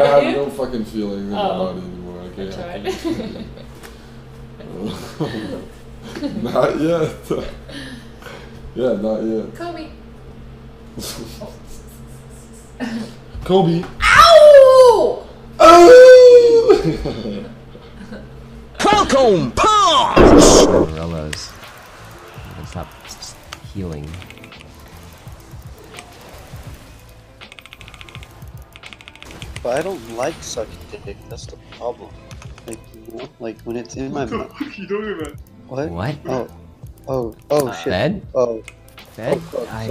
I have no fucking feeling in my body anymore. I can't. Not yet. Yeah, not yet. Kobe. Kobe. Ow! Oh! Falcon punch! Umbrellas. I can stop healing. But I don't like sucking dick. That's the problem. Like, you know, like when it's in my mouth. What the fuck are you doing, man? What? What? Oh. Oh, oh shit. Fed? Oh. Fed? Oh, I...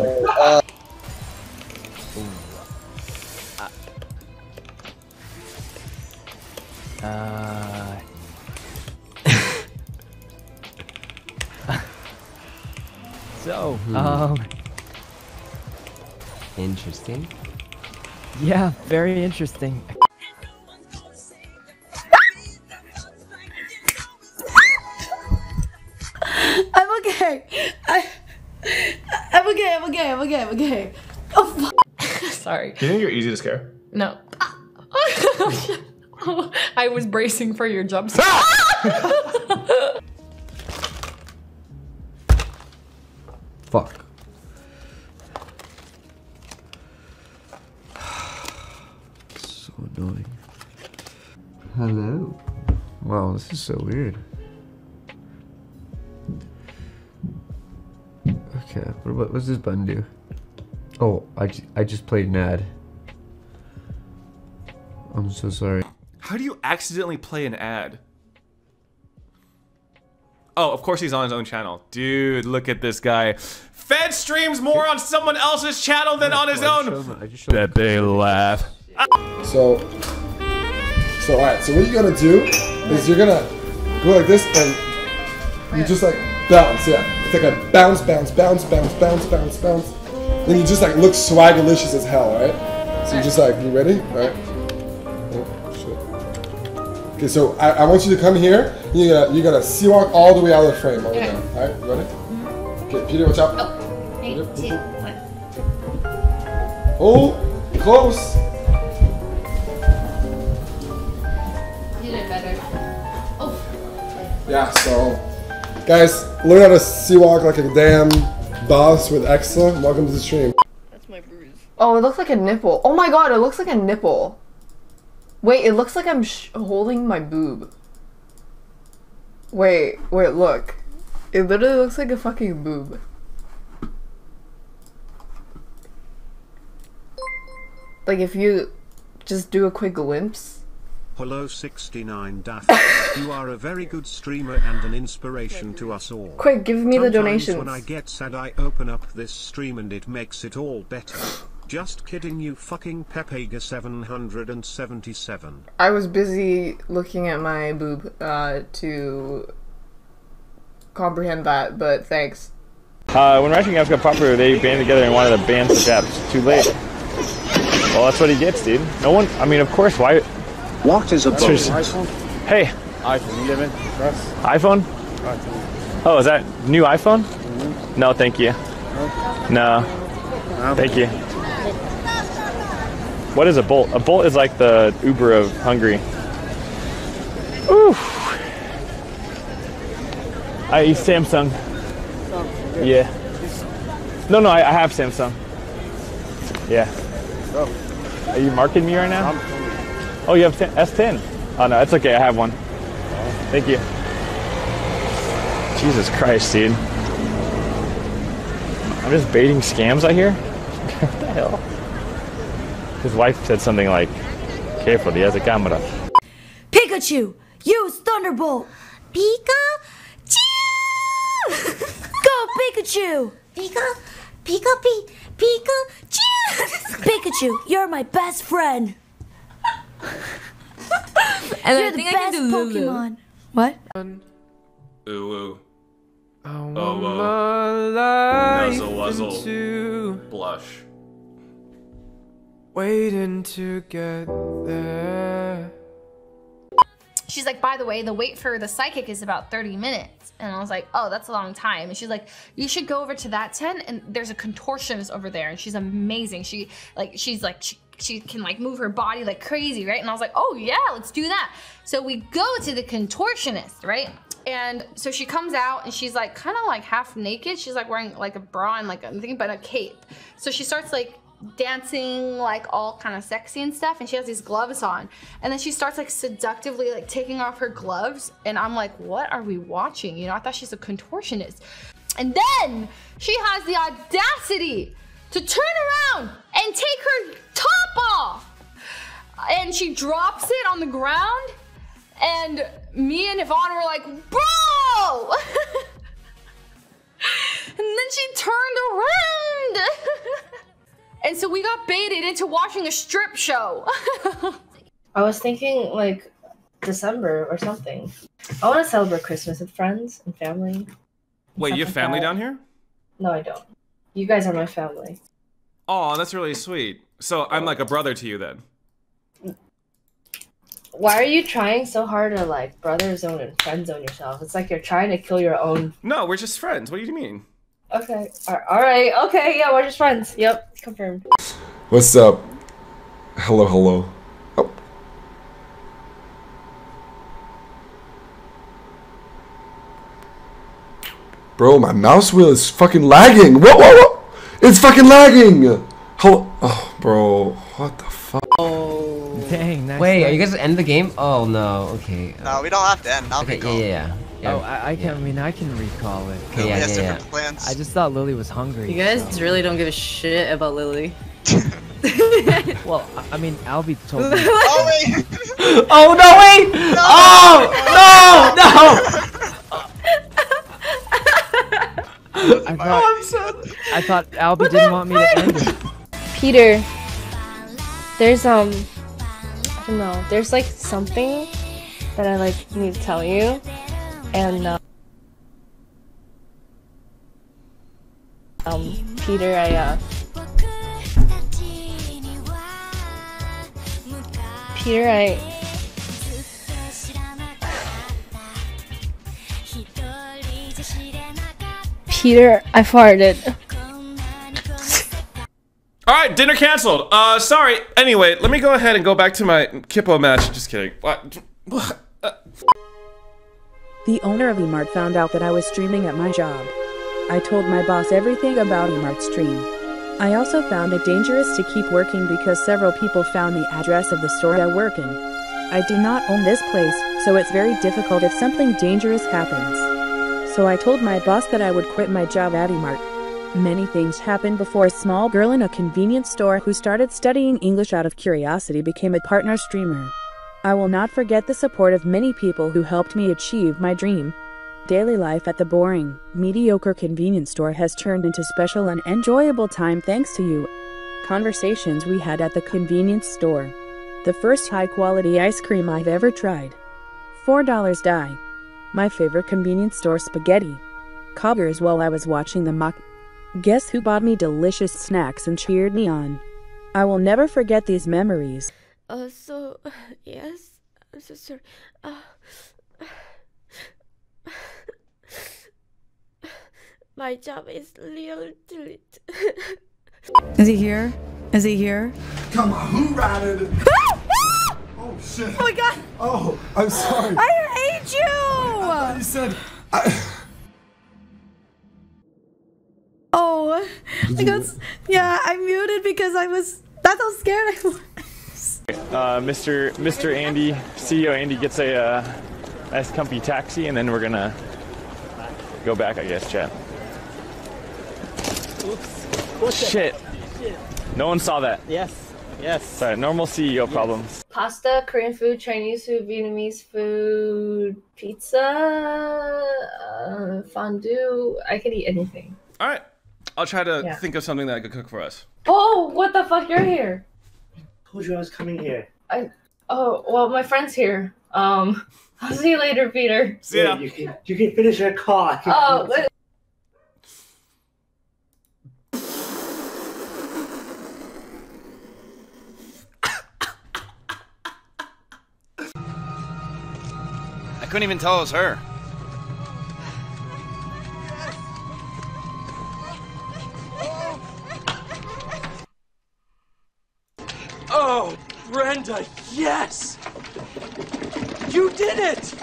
So, interesting. Yeah, very interesting. I'm okay. Oh, sorry. Do you think you're easy to scare? No. Oh, I was bracing for your jump scare. Fuck. So annoying. Hello. Wow, this is so weird. Okay, what does this button do? Oh, I just played an ad. I'm so sorry. How do you accidentally play an ad? Oh, of course he's on his own channel. Dude, look at this guy. Fed streams more on someone else's channel than on his own. Bet they laugh. So alright, so what you're gonna do is you're gonna go like this and you just like bounce, yeah. It's like a bounce, bounce, bounce, bounce, bounce, bounce, bounce. Then you just like look swagalicious as hell, alright? So you just like, you ready? Alright. Okay, so I want you to come here. You're gonna sea walk all the way out of the frame, all the way down. All right, you ready? Okay, Peter, watch out. Oh, 8, 2, 1. Oh, close. You did it better. Oh. Yeah. So, guys, learn how to sea walk like a damn boss with Exla. Welcome to the stream. That's my bruise. Oh, it looks like a nipple. Oh my god, it looks like a nipple. Wait, it looks like I'm holding my boob. Wait, look. It literally looks like a fucking boob. Like if you just do a quick glimpse. Apollo 69 Daft, you are a very good streamer and an inspiration to us all. Quick, give me the donations. When I get sad, I open up this stream and it makes it all better. Just kidding, you fucking Pepega777. I was busy looking at my boob to comprehend that, but thanks. When Ratchet Games got popular, they banded together and wanted to ban such apps. Too late. Well, that's what he gets, dude. No one. I mean, of course. Why? What is a iPhone? Hey. iPhone. You giving? iPhone. Oh, is that new iPhone? Mm-hmm. No, thank you. No. Thank you. What is a Bolt? A Bolt is like the Uber of Hungary. Oof. I use Samsung. Yeah. No, I have Samsung. Yeah. Are you marking me right now? Oh, you have S10. Oh, no, that's okay. I have one. Thank you. Jesus Christ, dude. I'm just baiting scams out here? What the hell? His wife said something like, careful, he has a camera. Pikachu, use Thunderbolt. Pikachu! Go, Pikachu! Pikachu! Pikachu, you're my best friend. And you're the best Pokemon. What? Ooh. I want my life into blush. Waiting to get there. She's like, by the way, the wait for the psychic is about 30 minutes. And I was like, oh, that's a long time. And she's like, you should go over to that tent and there's a contortionist over there. And she's amazing. She's like, she she can like move her body like crazy, right? And I was like, oh yeah, let's do that. So we go to the contortionist, right? And so she comes out and she's like kind of like half naked. She's like wearing like a bra and like I'm thinking about a cape. So she starts like dancing like all kind of sexy and stuff, and she has these gloves on, and then she starts like seductively like taking off her gloves, and I'm like, what are we watching? You know, I thought she's a contortionist. And then she has the audacity to turn around and take her top off, and she drops it on the ground, and me and Yvonne were like, bro! And then she turned around. And so we got baited into watching a strip show. I was thinking like December or something. I want to celebrate Christmas with friends and family. Wait, you have family down here? No, I don't. You guys are my family. Oh, that's really sweet. So I'm like a brother to you then. Why are you trying so hard to like brother zone and friend zone yourself? It's like you're trying to kill your own. No, we're just friends. What do you mean? Okay. All right. Okay. Yeah, we're just friends. Yep. Confirmed. What's up? Hello, hello. Oh. Bro, my mouse wheel is fucking lagging. Whoa, whoa, whoa. It's fucking lagging. Hello. Oh, bro. What the fuck? Oh. Dang. Nice. Wait, are you guys at the end of the game? Oh, no. Okay. No, we don't have to end. I'll okay, be yeah. Oh, I can. Yeah. I mean, I can recall it. Okay, yeah, different plans. I just thought Lily was hungry. You guys really don't give a shit about Lily. Well, I mean, Albie told me. Oh, wait. Oh no, wait! No. Oh no, no! I thought Albie didn't want me to end it. Peter, there's I don't know. There's like something that I like need to tell you. And Peter, I farted. All right, dinner canceled. Sorry. Anyway, let me go ahead and go back to my Kippo match. Just kidding. What? The owner of E-Mart found out that I was streaming at my job. I told my boss everything about E-Mart's stream. I also found it dangerous to keep working because several people found the address of the store I work in. I do not own this place, so it's very difficult if something dangerous happens. So I told my boss that I would quit my job at E-Mart. Many things happened before a small girl in a convenience store who started studying English out of curiosity became a partner streamer. I will not forget the support of many people who helped me achieve my dream. Daily life at the boring, mediocre convenience store has turned into special and enjoyable time thanks to you. Conversations we had at the convenience store. The first high-quality ice cream I've ever tried. $4 die. My favorite convenience store spaghetti. Cobbers while I was watching the mock. Guess who bought me delicious snacks and cheered me on. I will never forget these memories. Yes, I'm so sorry. My job is little delete. Is he here? Is he here? Come on, who ratted? Oh shit. Oh my god. Oh, I'm sorry. I hate you. I thought you said Oh, because yeah, I muted because I was that's how scared I was. Mr. Andy, CEO Andy gets a nice comfy taxi, and then we're gonna go back, I guess, chat. Oops. Shit. No one saw that. Yes. Yes. Sorry, normal CEO problems. Pasta, Korean food, Chinese food, Vietnamese food, pizza, fondue. I could eat anything. All right. I'll try to think of something that I could cook for us. Oh, what the fuck? You're here. I told you I was coming here. Oh, well, my friend's here. I'll see you later, Peter. See ya. You can finish your car. Oh, I couldn't even tell it was her. Yes! You did it!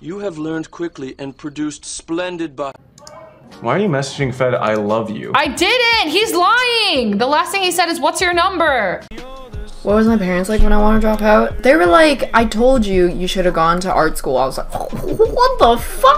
You have learned quickly and produced splendid by... Why are you messaging Fed, I love you? I didn't! He's lying! The last thing he said is, what's your number? What was my parents like when I want to drop out? They were like, I told you you should have gone to art school. I was like, what the fuck?